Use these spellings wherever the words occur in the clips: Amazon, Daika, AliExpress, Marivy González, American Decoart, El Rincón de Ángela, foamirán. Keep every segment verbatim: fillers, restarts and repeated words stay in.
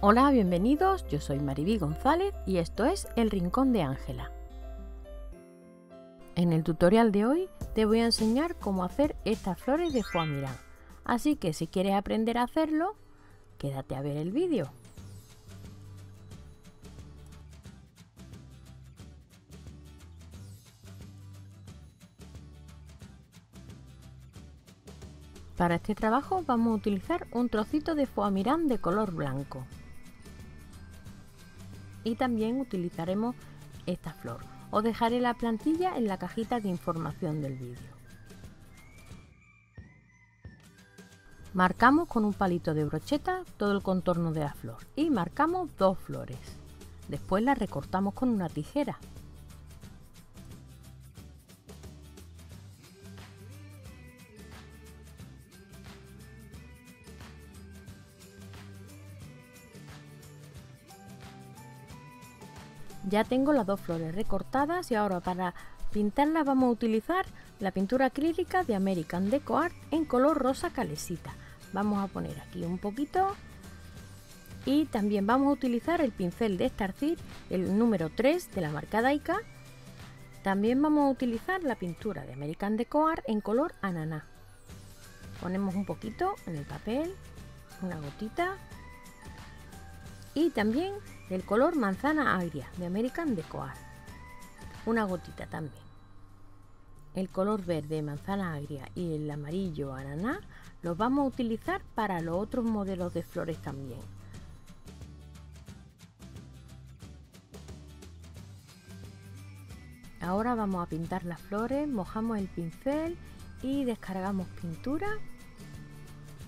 Hola, bienvenidos, yo soy Marivy González y esto es El Rincón de Ángela. En el tutorial de hoy te voy a enseñar cómo hacer estas flores de foamirán, así que si quieres aprender a hacerlo, quédate a ver el vídeo. Para este trabajo vamos a utilizar un trocito de foamirán de color blanco. Y también utilizaremos esta flor. Os dejaré la plantilla en la cajita de información del vídeo. Marcamos con un palito de brocheta todo el contorno de la flor y marcamos dos flores. Después las recortamos con una tijera. Ya tengo las dos flores recortadas y ahora para pintarlas vamos a utilizar la pintura acrílica de American Decoart en color rosa calesita. Vamos a poner aquí un poquito y también vamos a utilizar el pincel de estarcir, el número tres de la marca Daika. También vamos a utilizar la pintura de American Decoart en color ananá. Ponemos un poquito en el papel, una gotita y también del color manzana agria de American Decoart, una gotita también. El color verde manzana agria y el amarillo ananá los vamos a utilizar para los otros modelos de flores también. Ahora vamos a pintar las flores, mojamos el pincel y descargamos pintura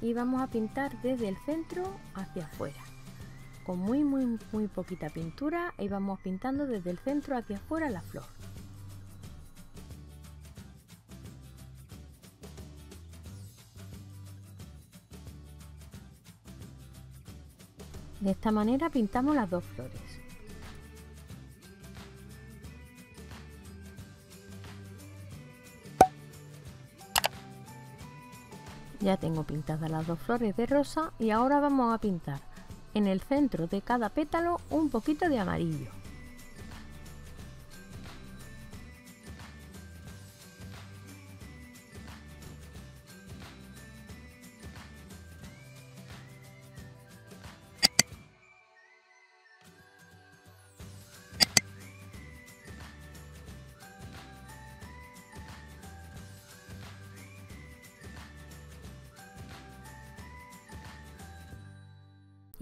y vamos a pintar desde el centro hacia afuera. Con muy muy muy poquita pintura y vamos pintando desde el centro hacia afuera la flor. De esta manera pintamos las dos flores. Ya tengo pintadas las dos flores de rosa y ahora vamos a pintar en el centro de cada pétalo un poquito de amarillo.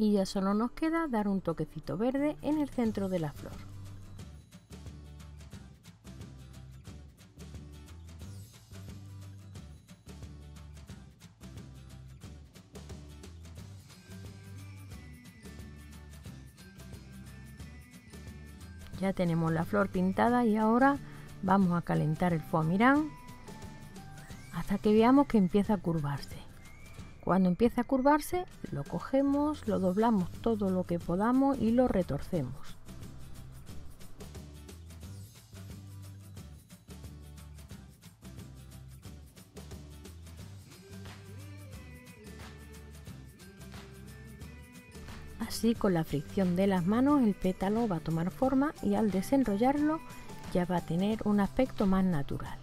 Y ya solo nos queda dar un toquecito verde en el centro de la flor. Ya tenemos la flor pintada y ahora vamos a calentar el foamirán hasta que veamos que empieza a curvarse. Cuando empieza a curvarse, lo cogemos, lo doblamos todo lo que podamos y lo retorcemos. Así, con la fricción de las manos, el pétalo va a tomar forma y al desenrollarlo ya va a tener un aspecto más natural.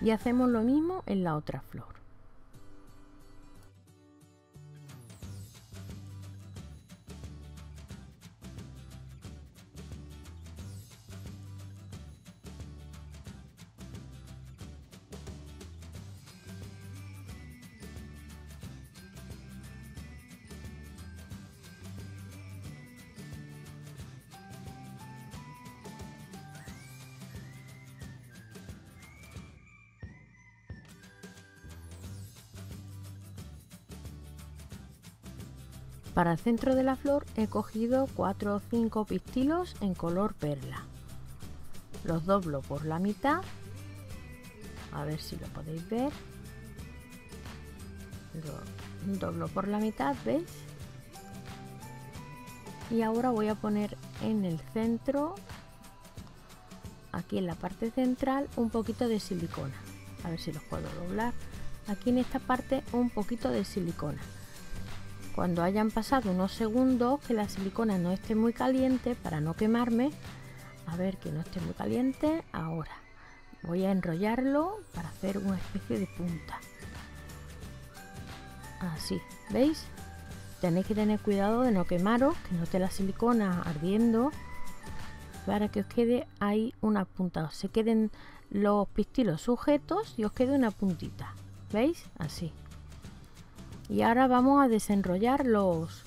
Y hacemos lo mismo en la otra flor. Para el centro de la flor he cogido cuatro o cinco pistilos en color perla. Los doblo por la mitad, a ver si lo podéis ver. Lo doblo por la mitad, ¿veis? Y ahora voy a poner en el centro, aquí en la parte central, un poquito de silicona. A ver si los puedo doblar. Aquí en esta parte un poquito de silicona. Cuando hayan pasado unos segundos, que la silicona no esté muy caliente para no quemarme. A ver, que no esté muy caliente. Ahora voy a enrollarlo para hacer una especie de punta. Así, ¿veis? Tenéis que tener cuidado de no quemaros, que no esté la silicona ardiendo, para que os quede ahí una punta, se queden los pistilos sujetos y os quede una puntita, ¿veis? Así. Y ahora vamos a desenrollar los,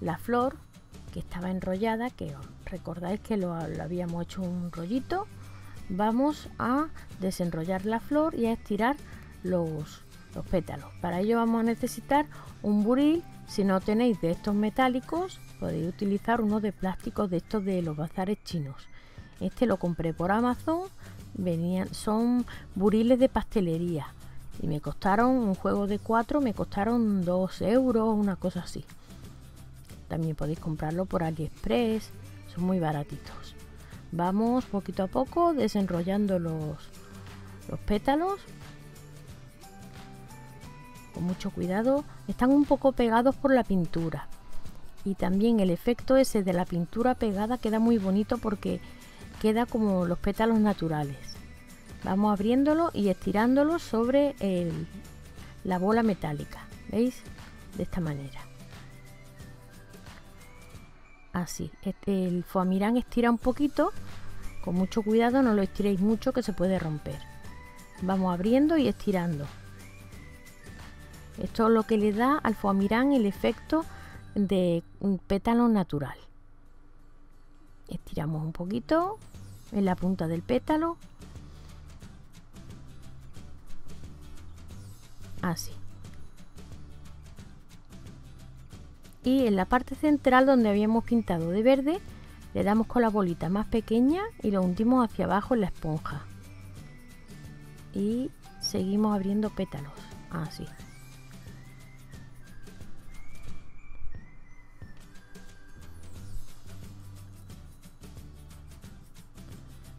la flor que estaba enrollada, que os recordáis que lo, lo habíamos hecho un rollito. Vamos a desenrollar la flor y a estirar los, los pétalos. Para ello vamos a necesitar un buril. Si no tenéis de estos metálicos, podéis utilizar uno de plástico de estos de los bazares chinos. Este lo compré por Amazon. Venían, son buriles de pastelería y me costaron un juego de cuatro, me costaron dos euros, una cosa así. También podéis comprarlo por AliExpress, son muy baratitos. Vamos poquito a poco desenrollando los, los pétalos. Con mucho cuidado, están un poco pegados por la pintura. Y también el efecto ese de la pintura pegada queda muy bonito porque queda como los pétalos naturales. Vamos abriéndolo y estirándolo sobre el, la bola metálica, ¿veis? De esta manera. Así, este, el foamirán estira un poquito, con mucho cuidado, no lo estiréis mucho que se puede romper. Vamos abriendo y estirando. Esto es lo que le da al foamirán el efecto de un pétalo natural. Estiramos un poquito en la punta del pétalo. Así. Y en la parte central donde habíamos pintado de verde, le damos con la bolita más pequeña y lo hundimos hacia abajo en la esponja. Y seguimos abriendo pétalos. Así.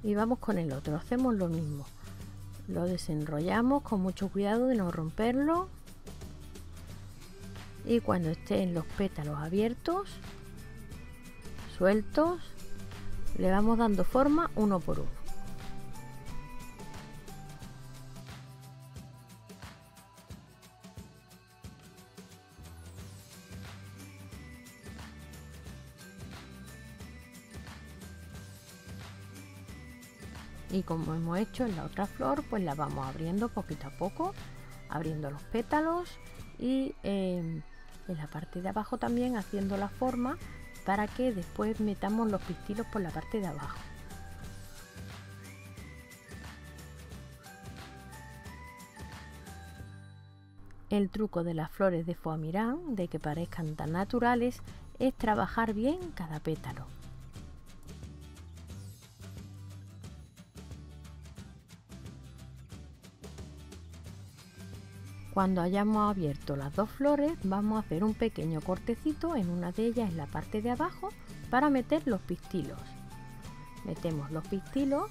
Y vamos con el otro, hacemos lo mismo. Lo desenrollamos con mucho cuidado de no romperlo. Y cuando estén los pétalos abiertos, sueltos, le vamos dando forma uno por uno. Y como hemos hecho en la otra flor, pues la vamos abriendo poquito a poco, abriendo los pétalos y eh, en la parte de abajo también haciendo la forma para que después metamos los pistilos por la parte de abajo. El truco de las flores de foamirán, de que parezcan tan naturales, es trabajar bien cada pétalo. Cuando hayamos abierto las dos flores, vamos a hacer un pequeño cortecito en una de ellas en la parte de abajo para meter los pistilos. Metemos los pistilos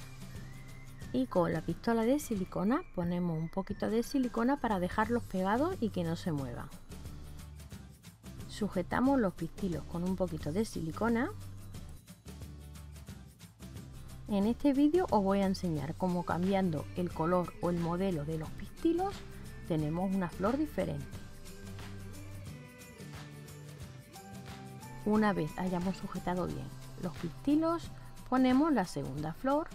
y con la pistola de silicona ponemos un poquito de silicona para dejarlos pegados y que no se muevan. Sujetamos los pistilos con un poquito de silicona. En este vídeo os voy a enseñar cómo, cambiando el color o el modelo de los pistilos, tenemos una flor diferente. Una vez hayamos sujetado bien los pistilos, ponemos la segunda flor,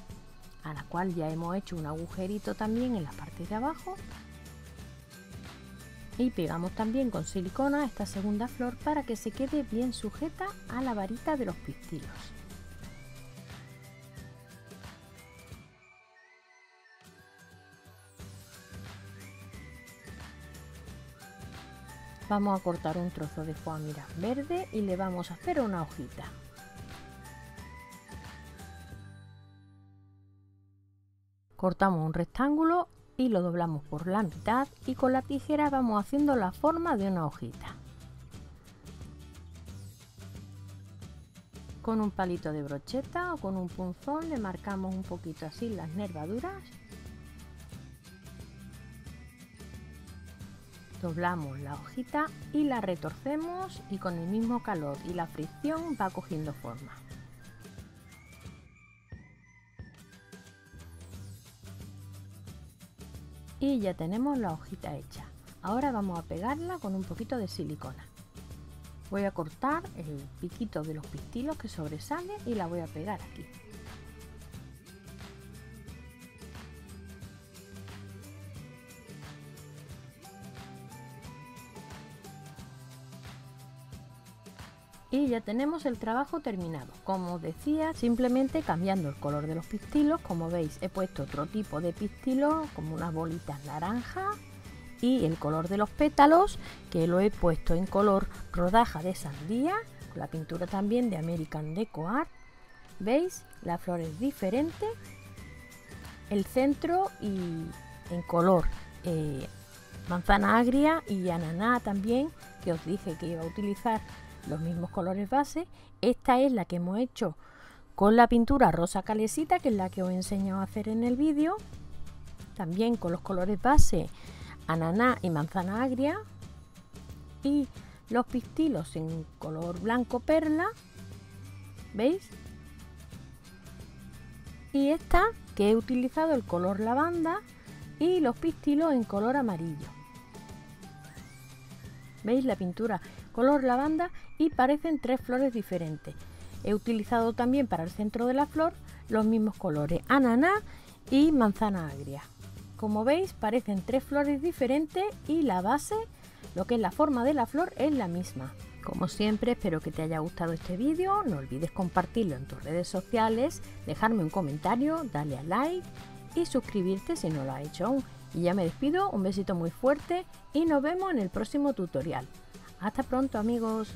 a la cual ya hemos hecho un agujerito también en la parte de abajo, y pegamos también con silicona esta segunda flor para que se quede bien sujeta a la varita de los pistilos. Vamos a cortar un trozo de foamirán verde y le vamos a hacer una hojita. Cortamos un rectángulo y lo doblamos por la mitad y con la tijera vamos haciendo la forma de una hojita. Con un palito de brocheta o con un punzón le marcamos un poquito así las nervaduras. Doblamos la hojita y la retorcemos y con el mismo calor y la fricción va cogiendo forma. Y ya tenemos la hojita hecha. Ahora vamos a pegarla con un poquito de silicona. Voy a cortar el piquito de los pistilos que sobresale y la voy a pegar aquí. Y ya tenemos el trabajo terminado. Como os decía, simplemente cambiando el color de los pistilos. Como veis, he puesto otro tipo de pistilos, como unas bolitas naranja, y el color de los pétalos, que lo he puesto en color rodaja de sandía, con la pintura también de American Decoart. ¿Veis? La flor es diferente, el centro y en color eh, manzana agria y ananá también, que os dije que iba a utilizar los mismos colores base. Esta es la que hemos hecho con la pintura rosa calesita, que es la que os he enseñado a hacer en el vídeo, también con los colores base ananá y manzana agria, y los pistilos en color blanco perla, ¿veis? Y esta, que he utilizado el color lavanda y los pistilos en color amarillo. ¿Veis? La pintura color lavanda y parecen tres flores diferentes. He utilizado también para el centro de la flor los mismos colores ananá y manzana agria. Como veis, parecen tres flores diferentes y la base, lo que es la forma de la flor, es la misma. Como siempre, espero que te haya gustado este vídeo. No olvides compartirlo en tus redes sociales, dejarme un comentario, darle a like y suscribirte si no lo has hecho aún. Y ya me despido, un besito muy fuerte y nos vemos en el próximo tutorial. Hasta pronto, amigos.